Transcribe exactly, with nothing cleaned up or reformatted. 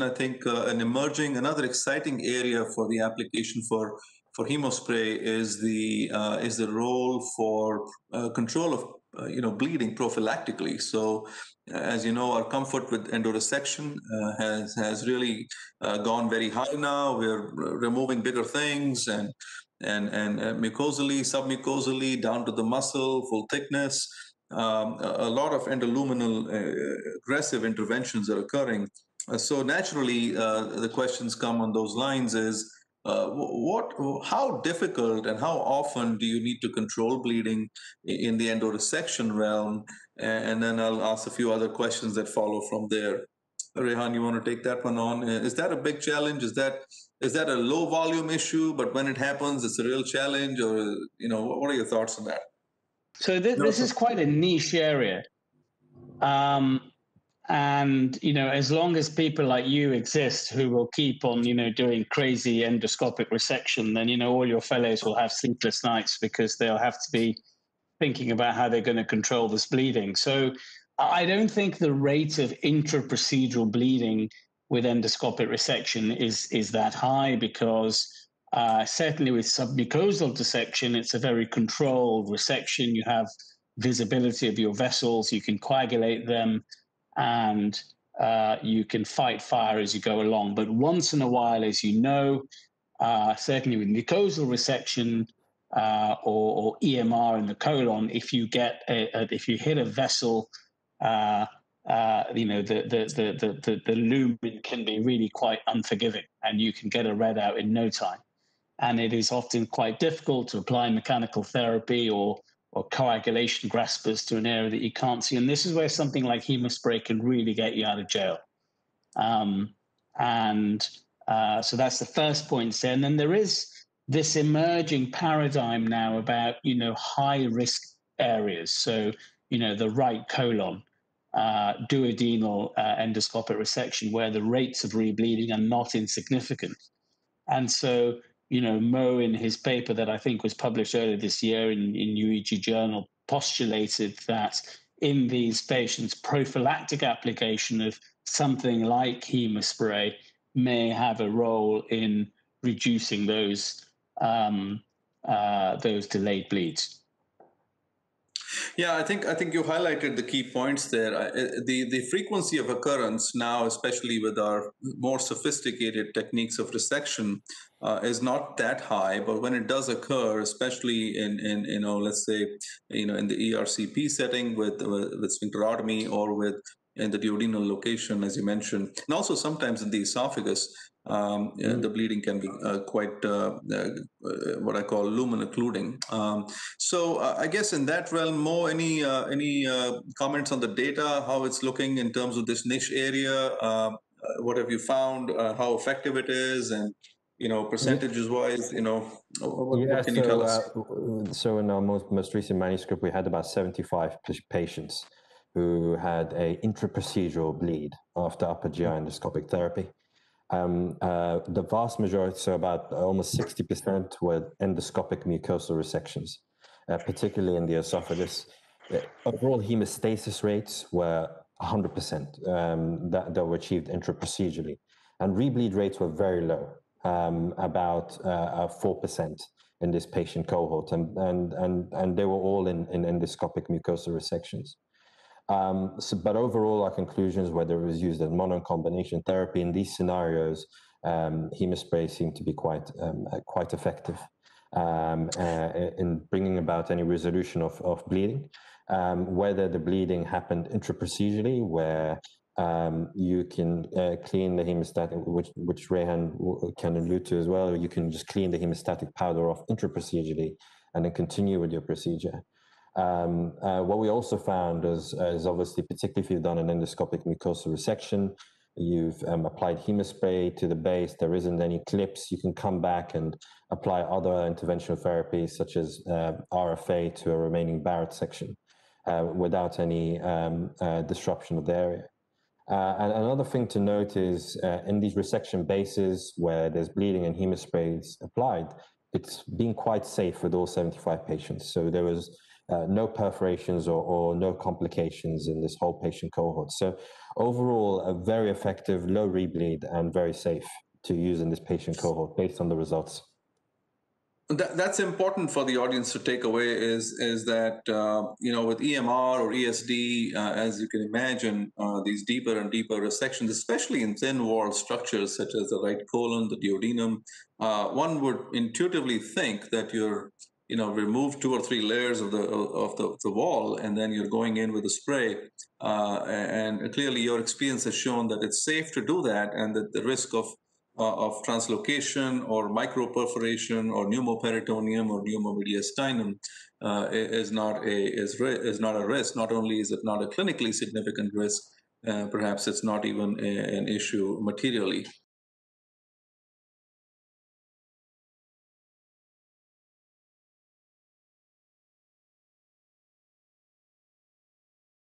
I think uh, an emerging, another exciting area for the application for for Hemospray is the uh, is the role for uh, control of uh, you know bleeding prophylactically. So, as you know, our comfort with endoresection uh, has has really uh, gone very high now. We're removing bigger things and and and uh, mucosally, submucosally, down to the muscle, full thickness. Um, a lot of endoluminal uh, aggressive interventions are occurring. So naturally, uh, the questions come on those lines is, uh, what, how difficult and how often do you need to control bleeding in the endoresection realm? And then I'll ask a few other questions that follow from there. Rehan, you want to take that one on? Is that a big challenge? Is that is that a low volume issue, but when it happens, it's a real challenge? Or, you know, what are your thoughts on that? So th- this is quite a niche area. Um, And, you know, as long as people like you exist who will keep on, you know, doing crazy endoscopic resection, then, you know, all your fellows will have sleepless nights because they'll have to be thinking about how they're going to control this bleeding. So I don't think the rate of intra-procedural bleeding with endoscopic resection is, is that high because uh, certainly with submucosal dissection, it's a very controlled resection. You have visibility of your vessels. You can coagulate them. And uh, you can fight fire as you go along. But once in a while, as you know, uh, certainly with mucosal resection uh, or, or E M R in the colon, if you get a, a, if you hit a vessel, uh, uh, you know the the, the the the lumen can be really quite unforgiving, and you can get a red out in no time. And it is often quite difficult to apply mechanical therapy or or coagulation graspers to an area that you can't see. And this is where something like Hemospray can really get you out of jail. Um, and uh, so that's the first point. So, and then there is this emerging paradigm now about, you know, high risk areas. So, you know, the right colon, uh, duodenal uh, endoscopic resection, where the rates of rebleeding are not insignificant. And so, you know, Mo, in his paper that I think was published earlier this year in, in U E G Journal, postulated that in these patients, prophylactic application of something like Hemospray may have a role in reducing those um, uh, those delayed bleeds. Yeah, I think I think you highlighted the key points there. I, the the frequency of occurrence now, especially with our more sophisticated techniques of resection, uh, is not that high. But when it does occur, especially in, in you know let's say you know in the E R C P setting with with, with sphincterotomy or with in the duodenal location, as you mentioned, and also sometimes in the esophagus, um, mm. the bleeding can be uh, quite uh, uh, what I call lumen occluding. Um, so uh, I guess in that realm, Mo, any uh, any uh, comments on the data, how it's looking in terms of this niche area? Uh, what have you found? Uh, how effective it is, and you know percentages wise, you know what, yeah, what can so, you tell us? Uh, so in our most, most recent manuscript, we had about seventy-five patients who had a intraprocedural bleed after upper G I endoscopic therapy. Um, uh, the vast majority, so about almost sixty percent, were endoscopic mucosal resections, uh, particularly in the esophagus. Uh, overall hemostasis rates were one hundred percent um, that, that were achieved intraprocedurally. And rebleed rates were very low, um, about uh, uh, four percent in this patient cohort. And, and, and, and they were all in, in endoscopic mucosal resections. Um, so, but overall, our conclusions, whether it was used as mono and combination therapy in these scenarios, um, Hemospray seemed to be quite um, uh, quite effective um, uh, in bringing about any resolution of, of bleeding, um, whether the bleeding happened intraprocedurally, where um, you can uh, clean the hemostatic, which, which Rehan can allude to as well, you can just clean the hemostatic powder off intraprocedurally and then continue with your procedure. Um, uh, what we also found is, is obviously, particularly if you've done an endoscopic mucosal resection, you've um, applied Hemospray to the base, there isn't any clips, you can come back and apply other interventional therapies such as uh, R F A to a remaining Barrett section uh, without any um, uh, disruption of the area. Uh, and another thing to note is uh, in these resection bases where there's bleeding and Hemospray is applied, it's been quite safe with all seventy-five patients. So there was uh, no perforations or, or no complications in this whole patient cohort. So overall, a very effective, low rebleed, and very safe to use in this patient cohort based on the results. That, that's important for the audience to take away is, is that, uh, you know, with E M R or E S D, uh, as you can imagine, uh, these deeper and deeper resections, especially in thin-walled structures such as the right colon, the duodenum, uh, one would intuitively think that you're, you know, remove two or three layers of the of the, the wall, and then you're going in with a spray. Uh, and clearly your experience has shown that it's safe to do that, and that the risk of Uh, of translocation or microperforation or pneumoperitoneum or pneumomediastinum uh, is not a is, re- is not a risk. Not only is it not a clinically significant risk, uh, perhaps it's not even a, an issue materially.